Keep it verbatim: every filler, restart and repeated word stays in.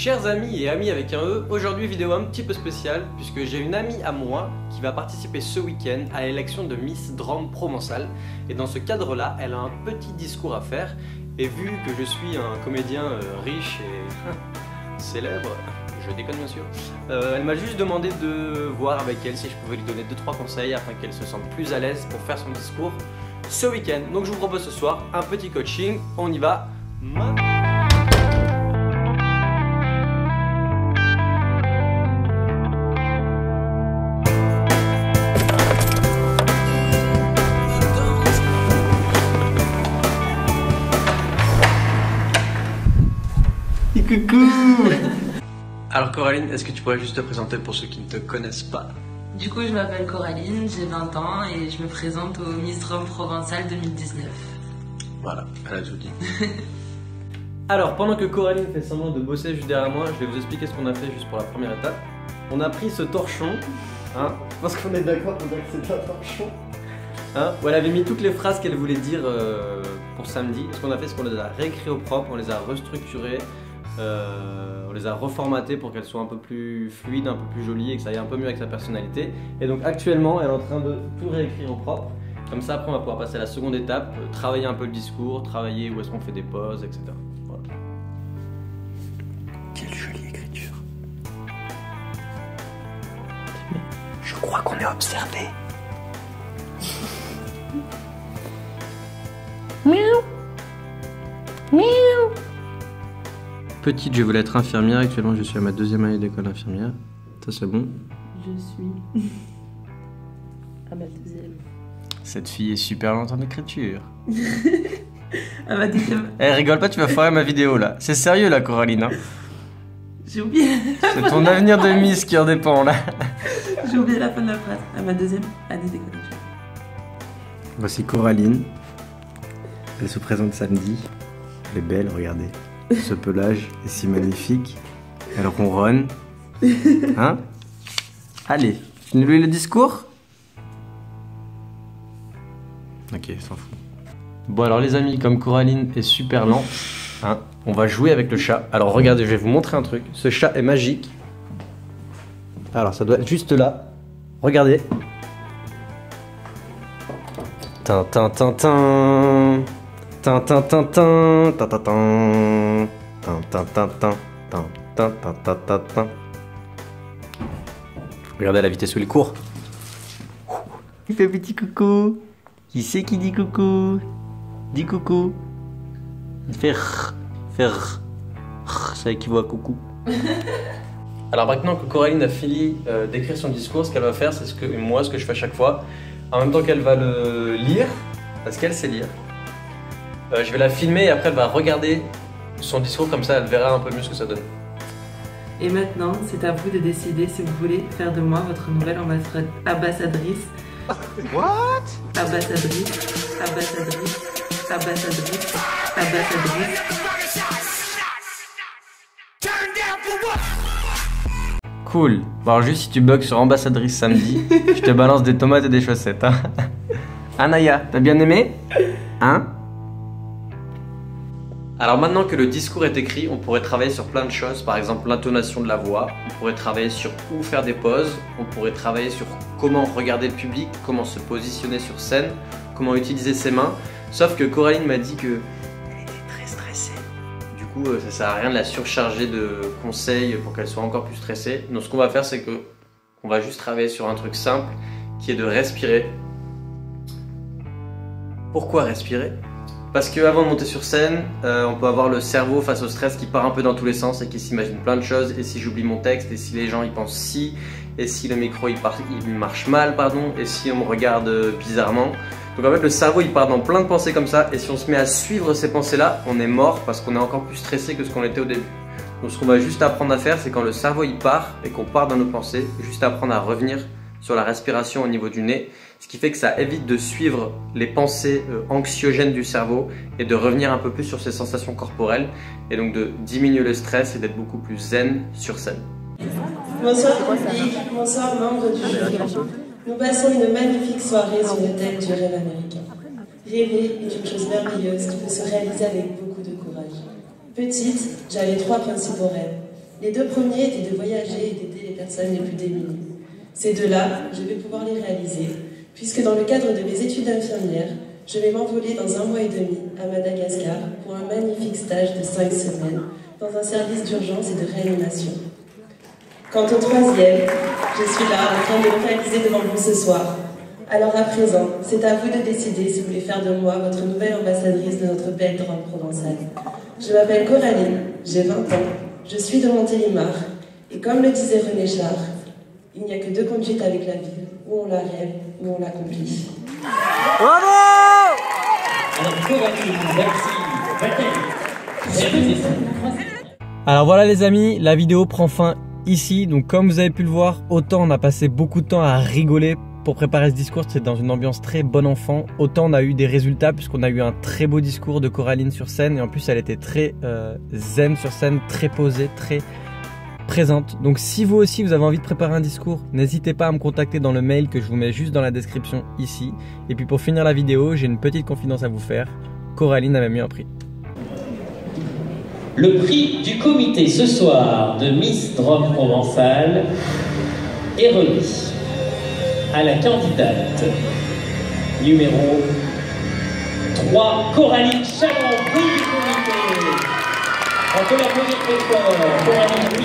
Chers amis et amis avec un E, aujourd'hui vidéo un petit peu spéciale puisque j'ai une amie à moi qui va participer ce week-end à l'élection de Miss Drôme Provençale et dans ce cadre-là, elle a un petit discours à faire et vu que je suis un comédien euh, riche et célèbre, je déconne bien sûr, euh, elle m'a juste demandé de voir avec elle si je pouvais lui donner deux trois conseils afin qu'elle se sente plus à l'aise pour faire son discours ce week-end. Donc je vous propose ce soir un petit coaching, on y va maintenant. Coucou. Alors Coraline, est-ce que tu pourrais juste te présenter pour ceux qui ne te connaissent pas? Du coup, je m'appelle Coraline, j'ai vingt ans et je me présente au Miss Drôme Provençale deux mille dix-neuf. Voilà, elle a tout dit. Alors, pendant que Coraline fait semblant de bosser juste derrière moi, je vais vous expliquer ce qu'on a fait juste pour la première étape. On a pris ce torchon, hein, parce qu'on est d'accord pour dire que c'est un torchon, hein, où elle avait mis toutes les phrases qu'elle voulait dire euh, pour samedi. Ce qu'on a fait, c'est qu'on les a réécrits au propre, on les a restructurés. Euh, on les a reformatés pour qu'elles soient un peu plus fluides, un peu plus jolies et que ça aille un peu mieux avec sa personnalité. Et donc actuellement, elle est en train de tout réécrire au propre. Comme ça, après, on va pouvoir passer à la seconde étape, travailler un peu le discours, travailler où est-ce qu'on fait des pauses, et cetera. Voilà. Quelle jolie écriture. Je crois qu'on est observé. Miaou. Miaou. Petite, je voulais être infirmière. Actuellement, je suis à ma deuxième année d'école infirmière. Ça, c'est bon. Je suis à ma deuxième. Cette fille est super lente en écriture. À ma deuxième. Eh, rigole pas, tu vas foirer ma vidéo là. C'est sérieux là, Coraline. Hein. J'ai oublié. C'est ton avenir de Miss qui en dépend là. J'ai oublié la fin de la phrase. À ma deuxième année d'école infirmière. Voici Coraline. Elle se présente samedi. Elle est belle, regardez. Ce pelage est si magnifique. Elle ronronne. Hein? Allez, tu nous lis le discours? Ok, s'en fout. Bon alors les amis, comme Coraline est super lente, hein, on va jouer avec le chat. Alors regardez, je vais vous montrer un truc. Ce chat est magique. Alors ça doit être juste là. Regardez. Tin, tin, tin, tin. Tin tin tin tin tin tin tin tin tin tin tin tin. Regardez la vitesse où il court. Il fait un petit coucou. Qui c'est qui dit coucou? Dit coucou. Il fait rrr, fait rrr. Ça équivaut à coucou. Alors maintenant que Coraline a fini d'écrire son discours, ce qu'elle va faire, c'est ce que moi, ce que je fais à chaque fois, en même temps qu'elle va le lire, parce qu'elle sait lire. Euh, je vais la filmer et après elle va regarder son discours, comme ça elle verra un peu mieux ce que ça donne. Et maintenant, c'est à vous de décider si vous voulez faire de moi votre nouvelle ambassadrice. What? Ambassadrice, ambassadrice, ambassadrice, ambassadrice. Cool. Bon, alors juste si tu bugs sur ambassadrice samedi, je te balance des tomates et des chaussettes. Hein, Anaya, t'as bien aimé? Hein? Alors maintenant que le discours est écrit, on pourrait travailler sur plein de choses, par exemple l'intonation de la voix, on pourrait travailler sur où faire des pauses, on pourrait travailler sur comment regarder le public, comment se positionner sur scène, comment utiliser ses mains, sauf que Coraline m'a dit que elle était très stressée. Du coup, ça sert à rien de la surcharger de conseils pour qu'elle soit encore plus stressée. Donc ce qu'on va faire, c'est que on va juste travailler sur un truc simple, qui est de respirer. Pourquoi respirer ? Parce qu'avant de monter sur scène, euh, on peut avoir le cerveau face au stress qui part un peu dans tous les sens et qui s'imagine plein de choses. Et si j'oublie mon texte, et si les gens y pensent si, et si le micro il, part, il marche mal, pardon, et si on me regarde bizarrement. Donc en fait le cerveau il part dans plein de pensées comme ça et si on se met à suivre ces pensées là, on est mort parce qu'on est encore plus stressé que ce qu'on était au début. Donc ce qu'on va juste apprendre à faire, c'est quand le cerveau il part et qu'on part dans nos pensées, juste apprendre à revenir sur la respiration au niveau du nez, ce qui fait que ça évite de suivre les pensées euh, anxiogènes du cerveau et de revenir un peu plus sur ses sensations corporelles et donc de diminuer le stress et d'être beaucoup plus zen sur scène. Bonsoir public, bonsoir membres du jury. Nous passons une magnifique soirée sur le thème du rêve américain. Rêver est une chose merveilleuse qui peut se réaliser avec beaucoup de courage. Petite, j'avais trois principaux rêves. Les deux premiers étaient de voyager et d'aider les personnes les plus démunies. Ces deux-là, je vais pouvoir les réaliser, puisque dans le cadre de mes études infirmières, je vais m'envoler dans un mois et demi à Madagascar pour un magnifique stage de cinq semaines dans un service d'urgence et de réanimation. Quant au troisième, je suis là en train de le réaliser devant vous ce soir. Alors à présent, c'est à vous de décider si vous voulez faire de moi votre nouvelle ambassadrice de notre belle Drôme provençale. Je m'appelle Coraline, j'ai vingt ans, je suis de Montélimar, et comme le disait René Char, il n'y a que deux conduites avec la vie, où on la rêve, où on l'accomplit. Bravo! Alors Coraline, merci. Alors voilà les amis, la vidéo prend fin ici, donc comme vous avez pu le voir, autant on a passé beaucoup de temps à rigoler pour préparer ce discours, c'est dans une ambiance très bon enfant, autant on a eu des résultats puisqu'on a eu un très beau discours de Coraline sur scène, et en plus elle était très euh, zen sur scène, très posée, très présente. Donc si vous aussi vous avez envie de préparer un discours, n'hésitez pas à me contacter dans le mail que je vous mets juste dans la description ici. Et puis pour finir la vidéo, j'ai une petite confidence à vous faire, Coraline a même eu un prix. Le prix du comité ce soir de Miss Drôme Provençale est remis à la candidate numéro trois, Coraline Chalant, prix du comité. On peut l'applaudir très fort, Coraline, prix